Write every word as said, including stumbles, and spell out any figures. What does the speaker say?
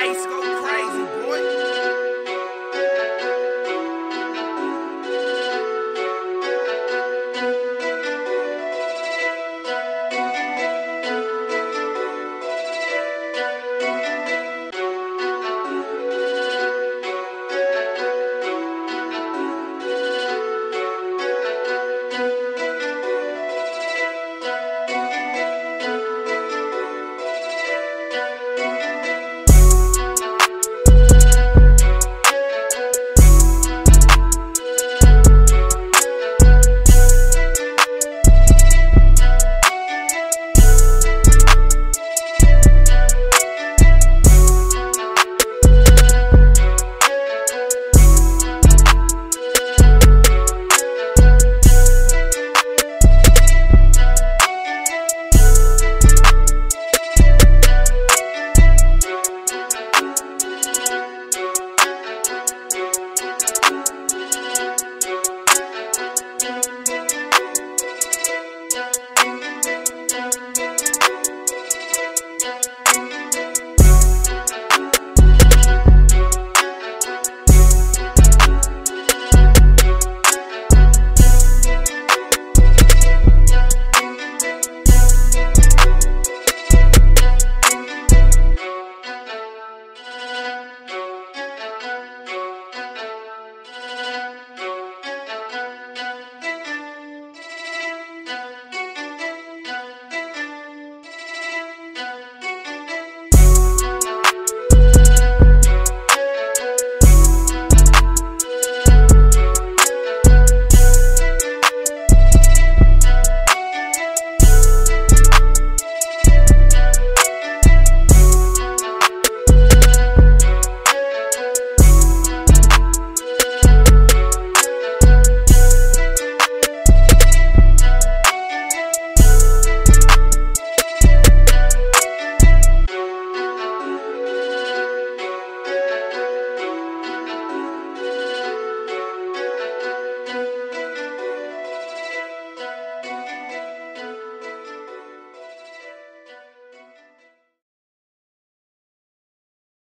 Ace go.